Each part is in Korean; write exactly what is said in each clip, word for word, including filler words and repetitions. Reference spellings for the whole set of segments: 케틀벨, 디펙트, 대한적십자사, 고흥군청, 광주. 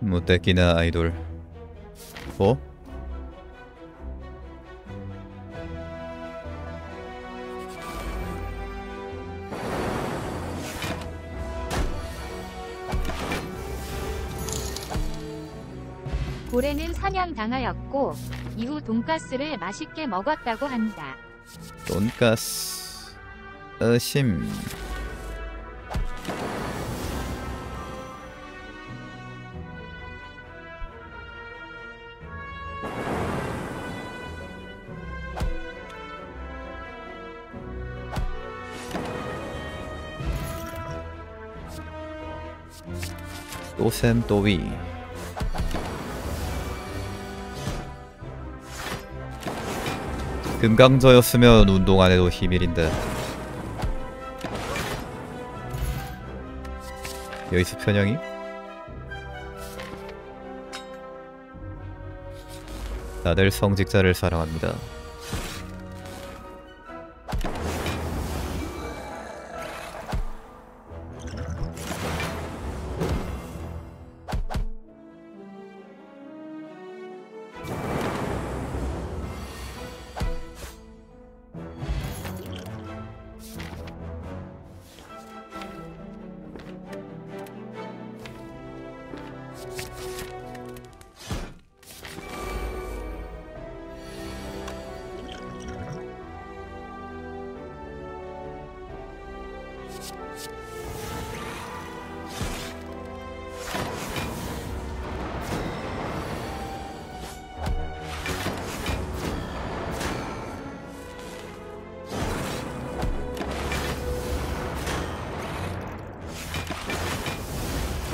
무떼끼나 아이돌. 어? 고래는 사냥당하였고 이후 돈가스를 맛있게 먹었다고 한다. 돈가스 의심. 또샘 또위. 금강저였으면 운동 안 해도 힘일인데 여의수 편향이? 다들 성직자를 사랑합니다.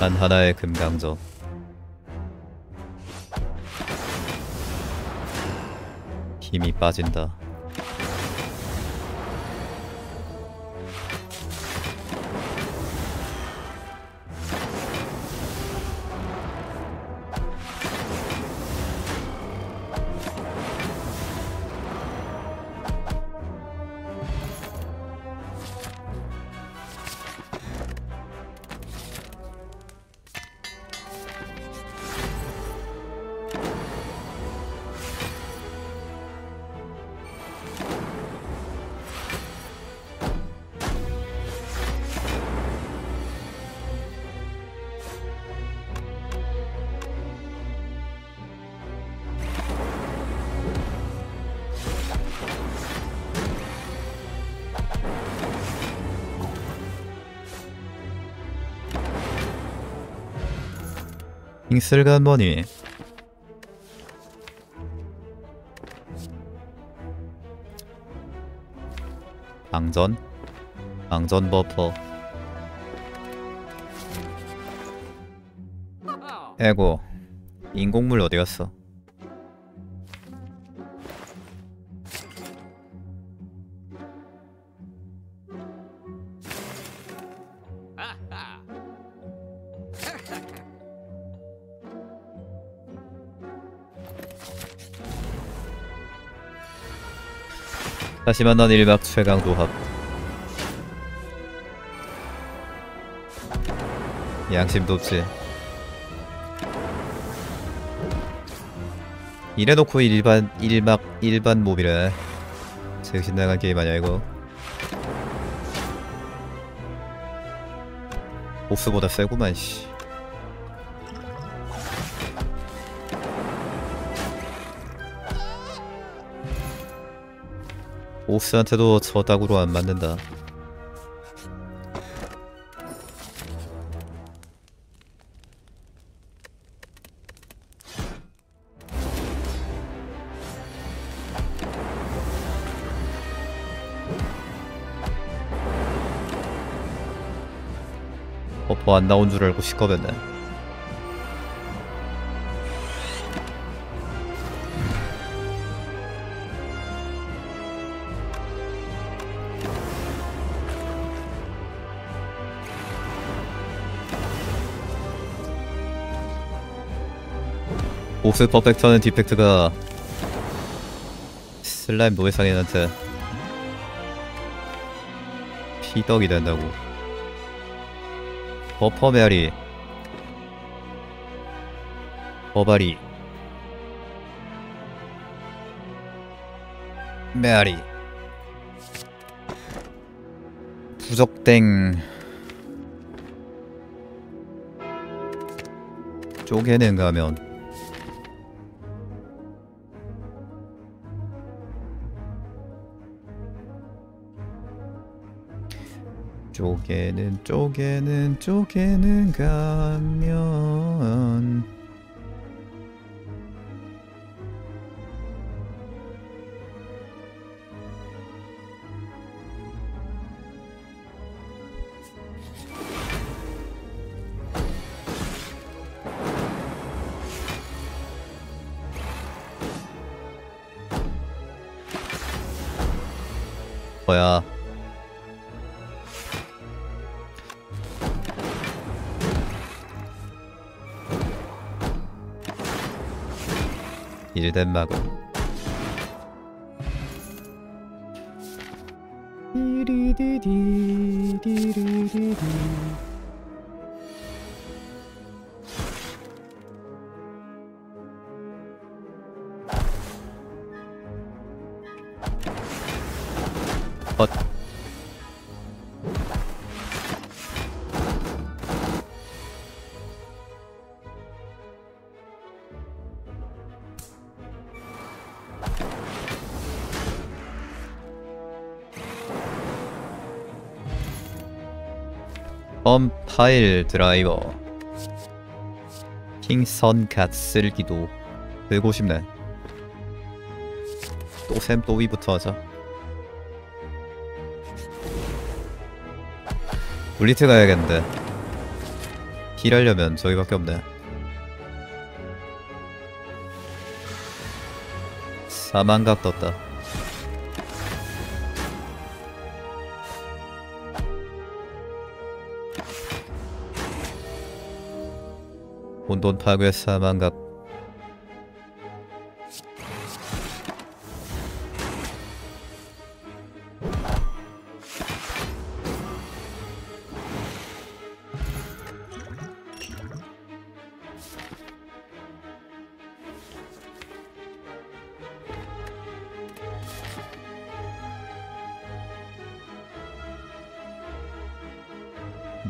단 하나의 금강저. 힘이 빠진다. 빙슬간 머니. 방전? 방전 버퍼. 에고, 인공물 어디갔어? 다시 만난 일박 최강 도합. 양심도 없지. 이래놓고 일반 일박 일반 몹이래. 정신 나간 게임 아니야 이거. 보스보다 세구만 씨. 옥스한테도 저닥으로 안 맞는다. 버퍼 안 나온 줄 알고 시꺼맸네. 옥스 퍼펙트하는 디펙트가 슬라임 노예상인한테 피덕이 된다고. 버퍼 메아리 오바리, 메아리, 부적땡, 쪼개는 가면 쪼개는 쪼개는 쪼개는 가면 뭐야? 일된 마구 디리디디디리디디 헛 펌파일 드라이버 킹선 갓 쓸기도 들고 싶네. 또 샘 또 위부터 하자. 블리트 가야겠는데 힐하려면 저기밖에 없네. 사망각 떴다. 혼돈 파괴 사망각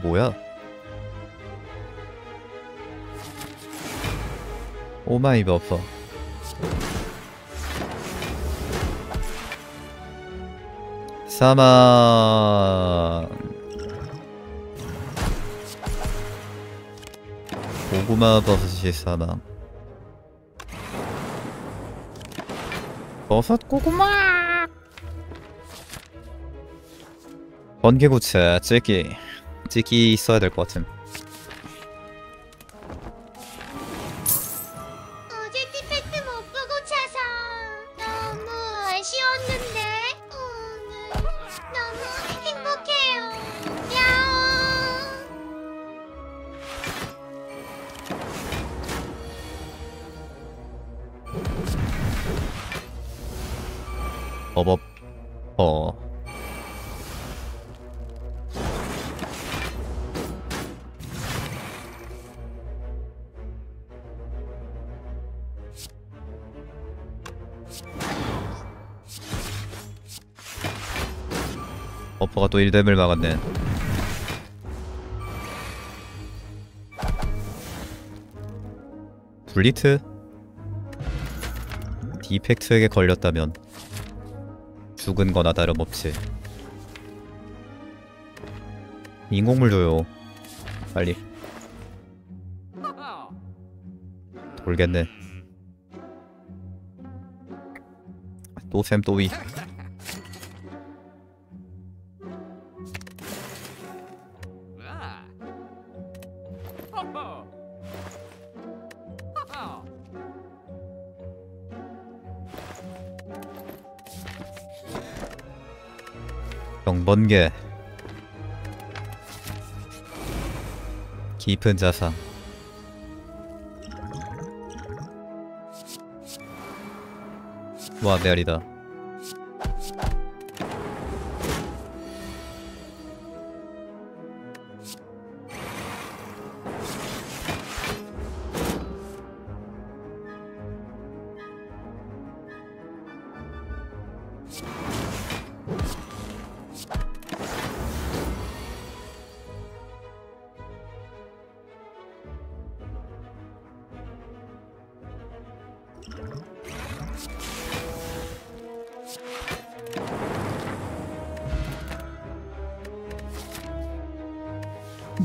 뭐야? 오마이 버퍼 사망 고구마 버섯이 사망. 버섯 고구마 번개고추 찔기 찌기 있어야 될 것 같은. 어제 디펙트 못 보고 차서 너무 아쉬웠는데 오늘 너무 행복해요. 야옹. 어버 어. 버퍼가 또 일뎀을 막았네. 블리트? 디펙트에게 걸렸다면 죽은 거나 다름없지. 인공물 줘요. 빨리. 돌겠네. 또 샘 또 위. 번개 깊은 자상 와 메아리다.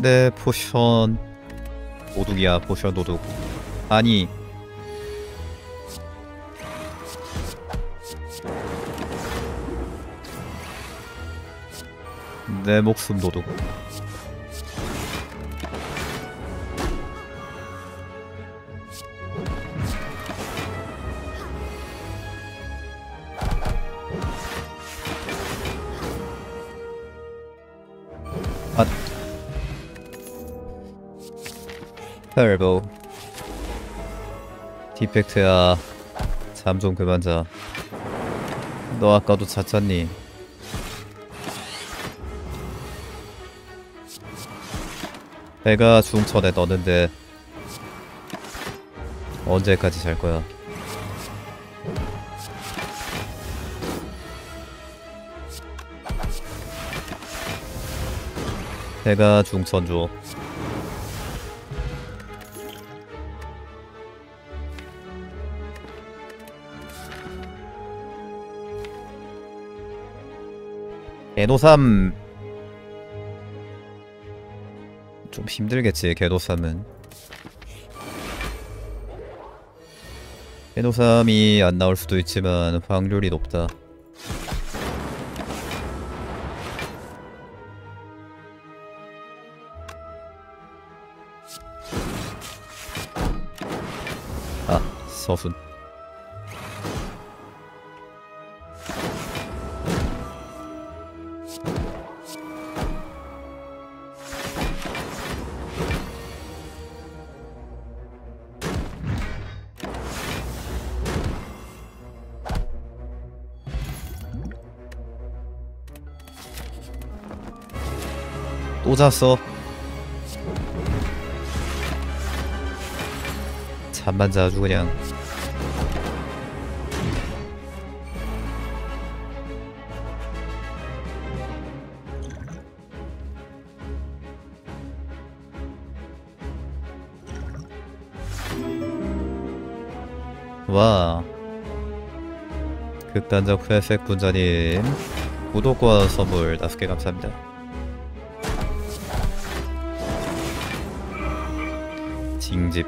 네, 포션 도둑이야. 포션 도둑. 아니 내 목숨 도둑. 아, terrible. 디펙트야, 잠 좀 그만 자. 너 아까도 잤잖니. 내가 중천에 넣었는데 언제까지 잘 거야? 내가 중천 줘. 개노삼. 좀 힘들겠지. 개노삼은 개노삼이 안 나올 수도 있지만 확률이 높다. 아, 서순. 또 잤어. 잠만 자. 아주 그냥 와, 극단적 회색 분자님 구독과 선물 다섯 개 감사합니다. 징집.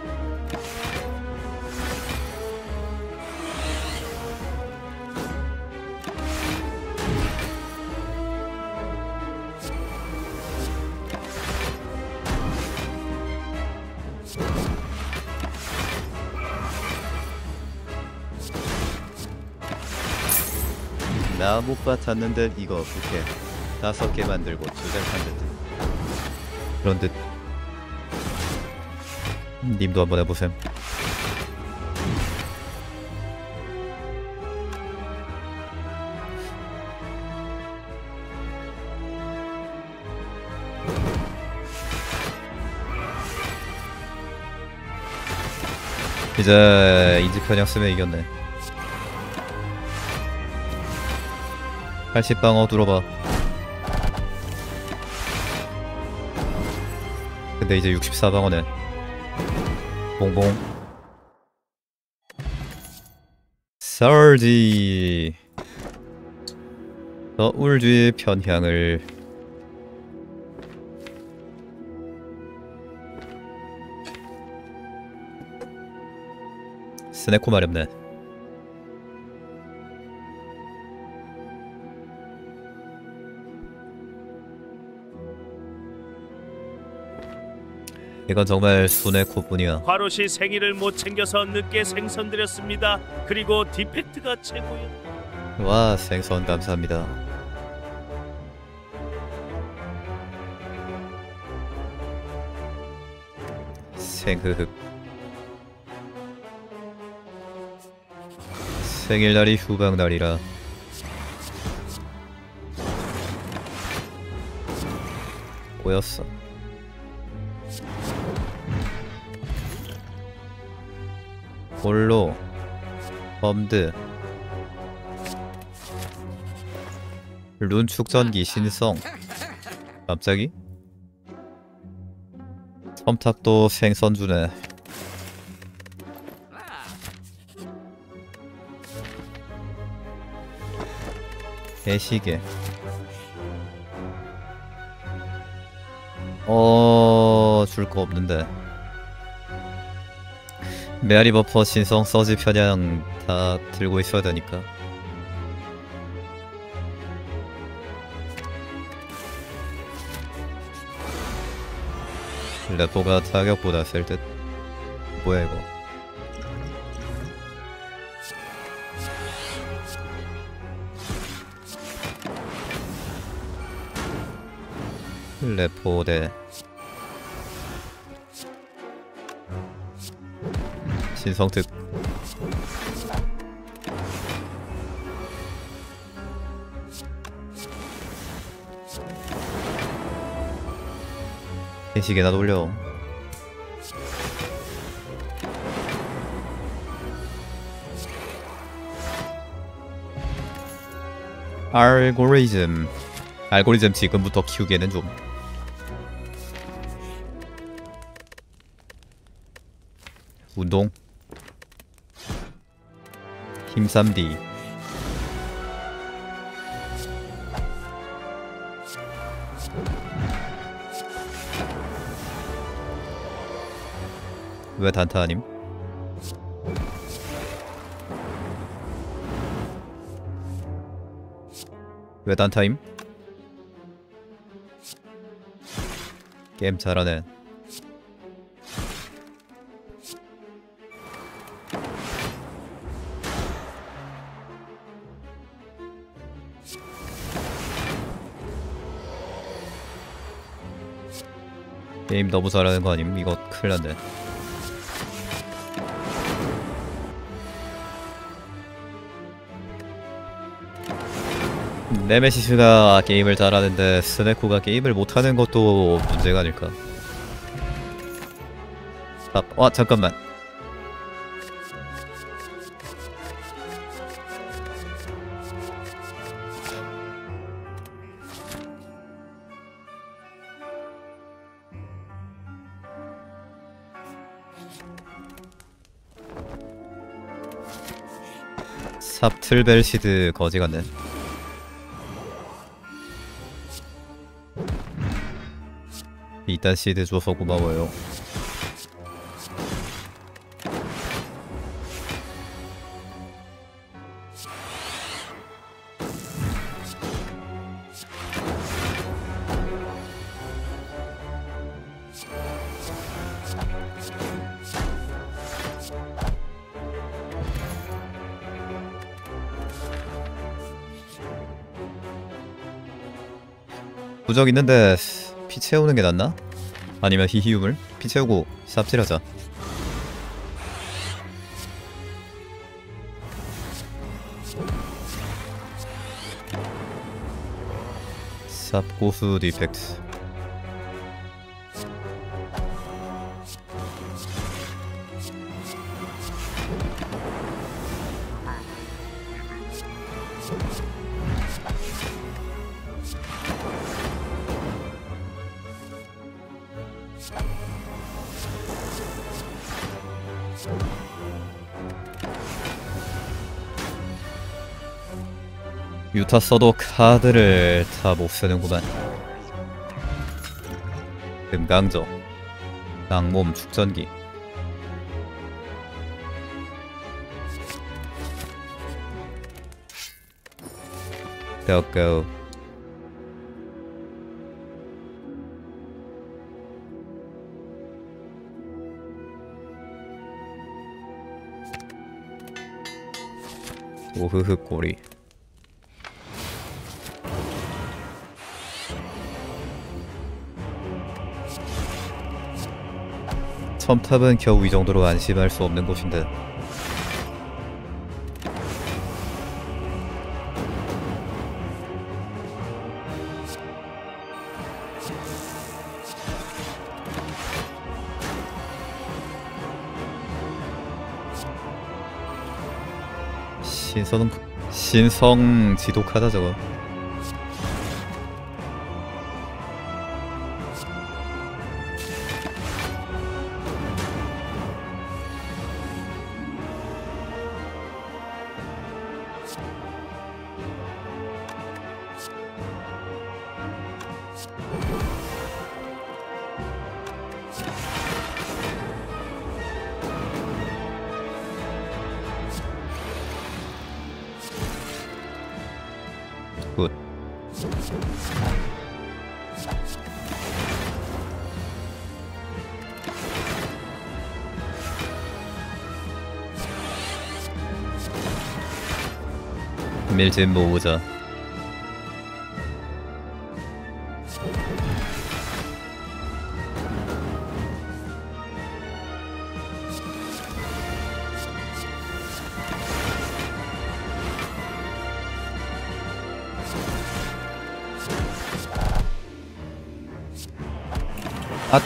나 못 받았는 듯 이거 부캐 다섯 개 만들고 조작한 듯 그런 듯. 님도 한번 해보셈. 이제 인지편향 쓰면 이겼네. 팔십 방어 들어봐. 근데 이제 육십사 방어네 봉봉. 서울지 서울지 편향을 스네코 마렵네. 이건 정말 스네코뿐이야. 과로시 생일을 못 챙겨서 늦게 생선드렸습니다. 그리고 디펙트가 최고였다. 와, 생선 감사합니다. 생흑흑. 생일날이 후방날이라. 꼬였어. 볼로 범드 룬 축전기 신성. 갑자기? 섬탁도 생선 주네. 개시계. 어... 줄 거 없는데. 메아리 버퍼 신성 서지 편향 다 들고 있어야 되니까. 레포가 타격보다 셀 듯. 뭐야 이거. 레포 대 신성특. 시계나 돌려. 알고리즘. 알고리즘 지금부터 키우기에는 좀. 운동. 힘 삼 디. 왜 단타하님? 왜 단타임? 게임 잘하네. 게임 너무 잘하는 거 아님? 이거 큰일 났네. 네메시스가 게임을 잘하는데 스네코가 게임을 못하는 것도 문제가 아닐까. 아, 와 잠깐만. 삽틀벨시드 거지 같네. 일단 시드 줘서 고마워요. 부적 있는데 피 채우는 게 낫나? 아니면 히히움을 피 채우고 삽질하자. 삽고수 디펙트. 유타 써도 카드를 다 못쓰는구만. 금강저. 낭몸 축전기. 덕고. 오흐흐 꼬리. 섬탑은 겨우 이 정도로 안심할 수 없는 곳인데. 신성... 신성 지독하다 저거. 굿. 밀집 모으자. 앗.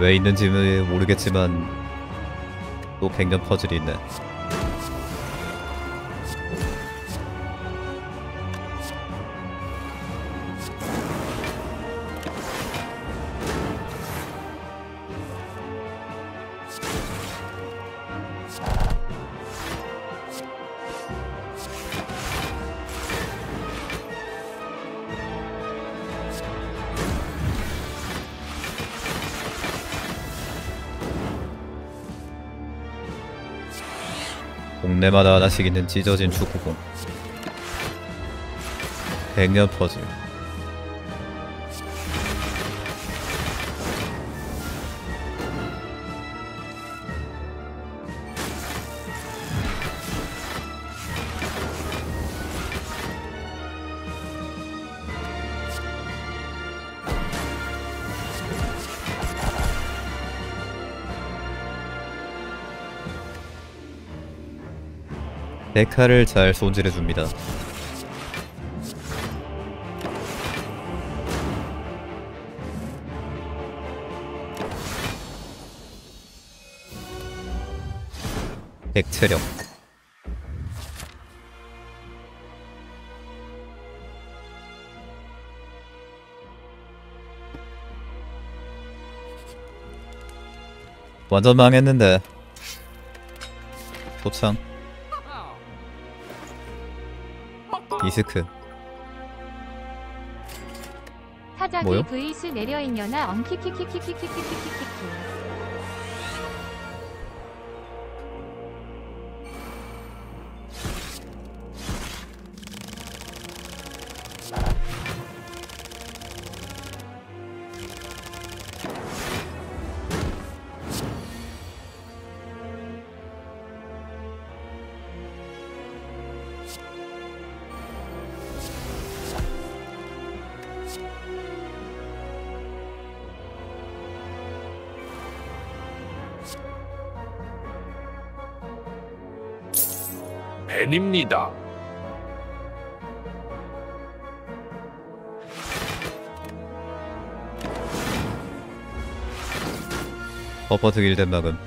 왜 있는지는 모르겠지만 또 백년 퍼즐이 있네. 동네마다 하나씩 있는 찢어진 축구공. 백년 퍼즐. 데카를 잘 손질해줍니다. 백체력. 완전 망했는데. 도창. 이스크. 사자기 브이스 내려있냐나 엉키키키키키키키키키키키. 벤입니다. 버퍼트 길덴 막음.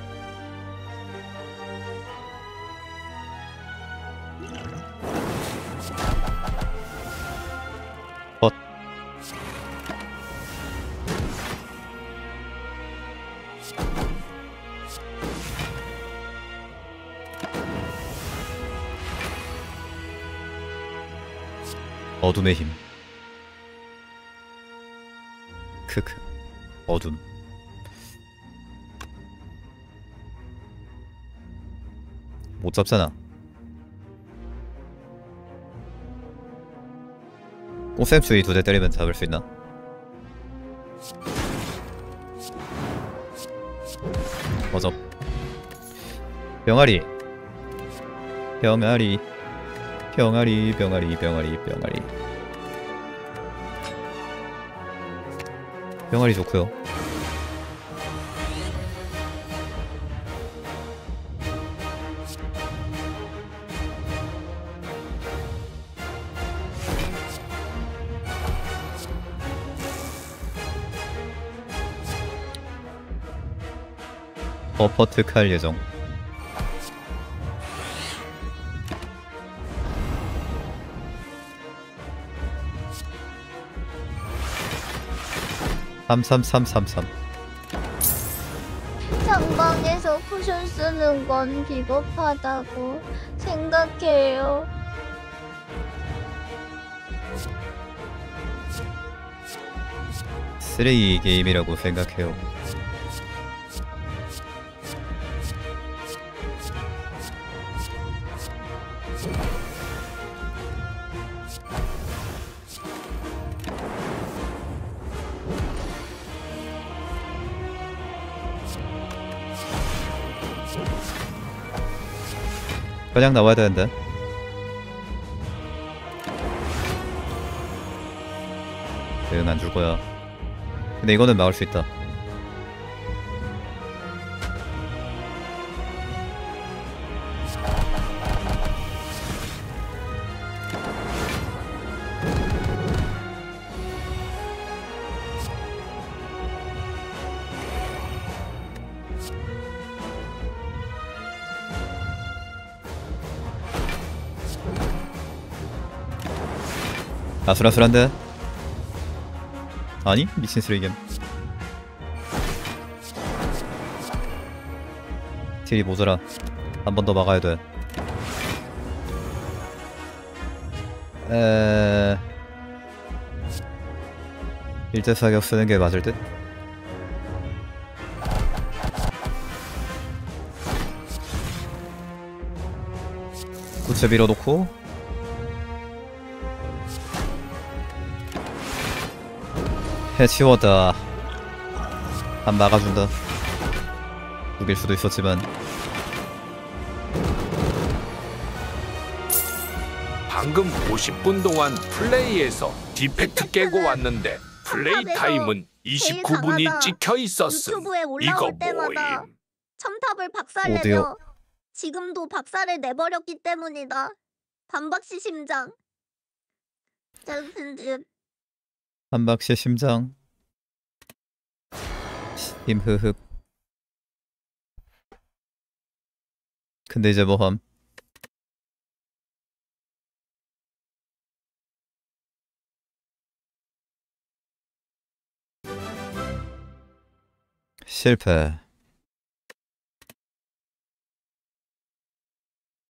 벗. 어둠의 힘. 크크. 어둠. 못 잡잖아. 꽃샘 주위 두 대 때리면 잡을 수 있나? 어접. 병아리. 병아리. 병아리 병아리 병아리 병아리 병아리 좋고요. 어퍼트할 예정. 삼삼삼삼삼. 장방에서 포션 쓰는 건 비겁하다고 생각해요. 쓰레기 게임이라고 생각해요. 그냥 나와야 되는데. 얘는 안 줄 거야. 근데 이거는 막을 수 있다. 아슬아슬한데? 아니? 미친 쓰레기겜. 딜이 모자라. 한 번 더 막아야 돼. 에... 일제 사격 쓰는 게 맞을 듯? 구체 밀어놓고 해치웠다. 안 막아준다. 죽일 수도 있었지만 방금 오십 분 동안 플레이해서 디펙트 깨고 왔는데 플레이 타임은 이십구 분이 찍혀 있었음. 이거 뭐임? 첨탑을 박살내며 지금도 박살을 내버렸기 때문이다. 반박시 심장. 한박씨 심장. 힘흐흑. 근데 이제 뭐함? 실패.